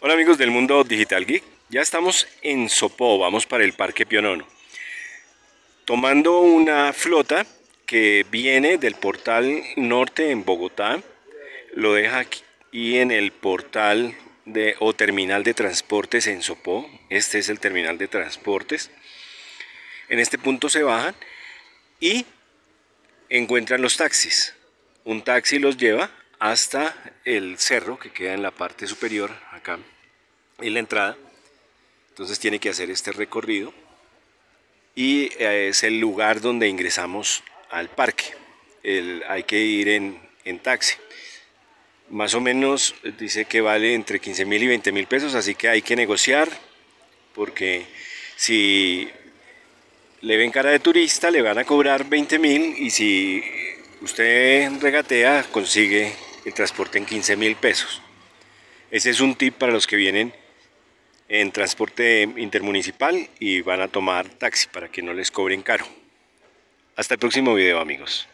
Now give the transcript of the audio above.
Hola amigos del Mundo Digital Geek, ya estamos en Sopó, vamos para el Parque Pionono, tomando una flota que viene del Portal Norte en Bogotá, lo deja aquí y en el portal o terminal de transportes en Sopó. Este es el terminal de transportes. En este punto se bajan y encuentran los taxis. Un taxi los lleva hasta el cerro que queda en la parte superior, acá en la entrada. Entonces tiene que hacer este recorrido y es el lugar donde ingresamos al parque. Hay que ir en taxi. Más o menos dice que vale entre 15.000 y 20.000 pesos, así que hay que negociar, porque si le ven cara de turista le van a cobrar 20.000 y si usted regatea consigue el transporte en 15.000 pesos. Ese es un tip para los que vienen en transporte intermunicipal y van a tomar taxi, para que no les cobren caro. Hasta el próximo video, amigos.